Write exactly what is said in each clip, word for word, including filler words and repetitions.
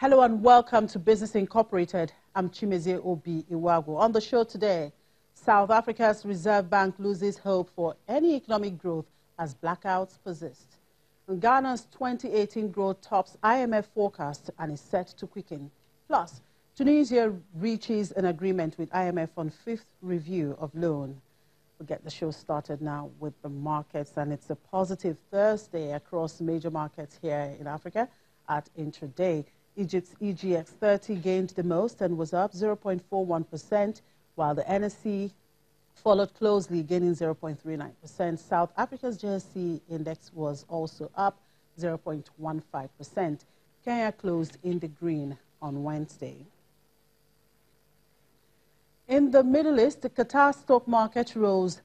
Hello and welcome to Business Incorporated. I'm Chimezie Obi Iwago. On the show today, South Africa's Reserve Bank loses hope for any economic growth as blackouts persist. And Ghana's twenty eighteen growth tops I M F forecast and is set to quicken. Plus, Tunisia reaches an agreement with I M F on fifth review of loan. We'll get the show started now with the markets, and it's a positive Thursday across major markets here in Africa at intraday. Egypt's E G X thirty gained the most and was up zero point four one percent, while the N S E followed closely, gaining zero point three nine percent. South Africa's J S E index was also up zero point one five percent. Kenya closed in the green on Wednesday. In the Middle East, the Qatar stock market rose,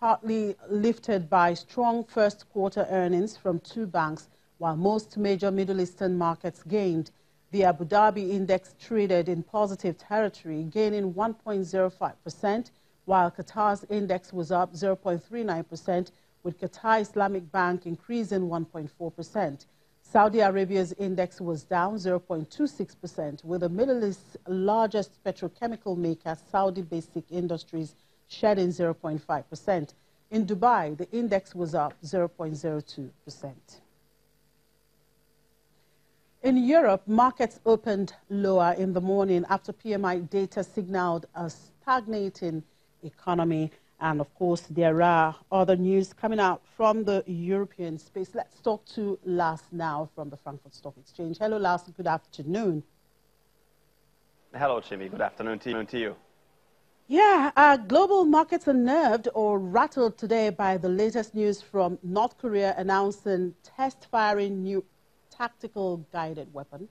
partly lifted by strong first quarter earnings from two banks, while most major Middle Eastern markets gained. The Abu Dhabi index traded in positive territory, gaining one point zero five percent, while Qatar's index was up zero point three nine percent, with Qatar Islamic Bank increasing one point four percent. Saudi Arabia's index was down zero point two six percent, with the Middle East's largest petrochemical maker, Saudi Basic Industries, shedding zero point five percent. In Dubai, the index was up zero point zero two percent. In Europe, markets opened lower in the morning after P M I data signaled a stagnating economy. And, of course, there are other news coming out from the European space. Let's talk to Lars now from the Frankfurt Stock Exchange. Hello, Lars. Good afternoon. Hello, Jimmy. Good afternoon to you. Yeah, uh, global markets are nerved or rattled today by the latest news from North Korea announcing test-firing new tactical guided weapon?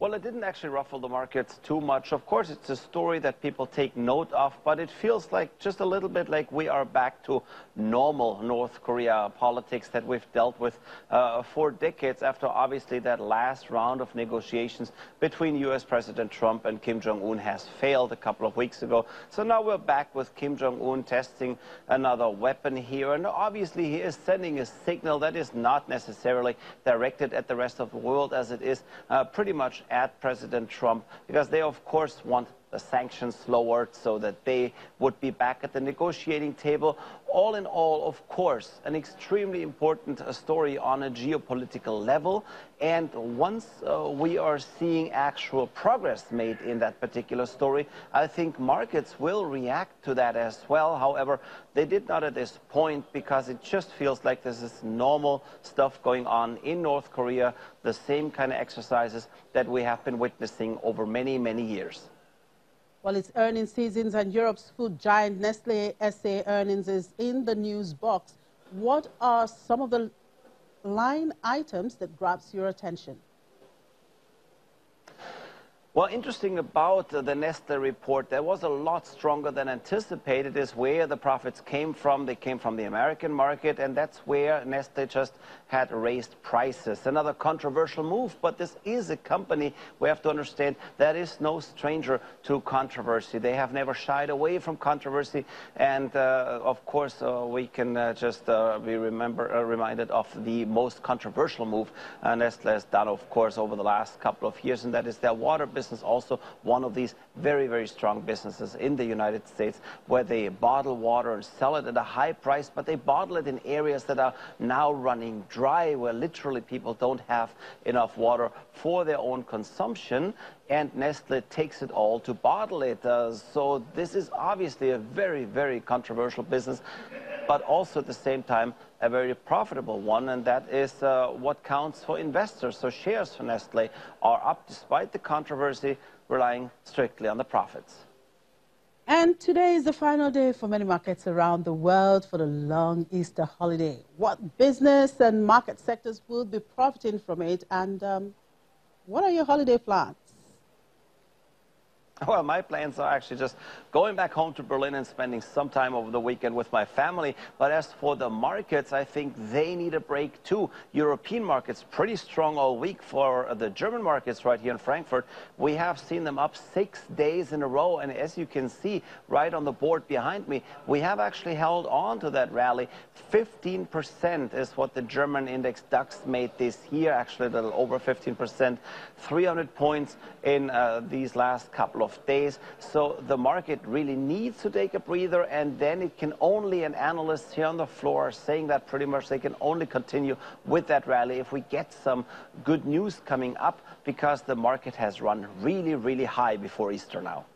Well, it didn't actually ruffle the markets too much. Of course, it's a story that people take note of, but it feels like just a little bit like we are back to normal North Korea politics that we've dealt with uh, for decades after obviously that last round of negotiations between U S President Trump and Kim Jong-un has failed a couple of weeks ago. So now we're back with Kim Jong-un testing another weapon here. And obviously he is sending a signal that is not necessarily directed at the rest of the world as it is uh, pretty much at President Trump, because they, of course, want the sanctions lowered so that they would be back at the negotiating table. All in all, of course, an extremely important story on a geopolitical level. And once uh, we are seeing actual progress made in that particular story, I think markets will react to that as well. However, they did not at this point, because it just feels like this is normal stuff going on in North Korea, the same kind of exercises that we have been witnessing over many, many years. Well, it's earnings seasons, and Europe's food giant Nestle S A earnings is in the news box. What are some of the line items that grabs your attention? Well, interesting about the Nestle report, that was a lot stronger than anticipated, is where the profits came from. They came from the American market, and that's where Nestle just had raised prices. Another controversial move, but this is a company, we have to understand, that is no stranger to controversy. They have never shied away from controversy, and uh, of course, uh, we can uh, just uh, be remember, uh, reminded of the most controversial move uh, Nestle has done, of course, over the last couple of years, and that is their water business. Business, also one of these very, very strong businesses in the United States, where they bottle water and sell it at a high price, but they bottle it in areas that are now running dry, where literally people don't have enough water for their own consumption, and Nestle takes it all to bottle it. Uh, so this is obviously a very, very controversial business, but also at the same time a very profitable one, and that is uh, what counts for investors. So shares for Nestle are up despite the controversy, relying strictly on the profits. And today is the final day for many markets around the world for the long Easter holiday. What business and market sectors will be profiting from it, and um, what are your holiday plans? Well, my plans are actually just going back home to Berlin and spending some time over the weekend with my family. But as for the markets, I think they need a break too. European markets pretty strong all week. For the German markets right here in Frankfurt, we have seen them up six days in a row. And as you can see right on the board behind me, we have actually held on to that rally. fifteen percent is what the German index DAX made this year, actually a little over fifteen percent, three hundred points in uh, these last couple of days. So the market really needs to take a breather, and then it can only, and analysts here on the floor are saying that pretty much, they can only continue with that rally if we get some good news coming up, because the market has run really, really high before Easter now.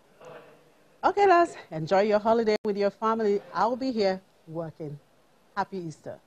Okay, lads, enjoy your holiday with your family. I'll be here working. Happy Easter.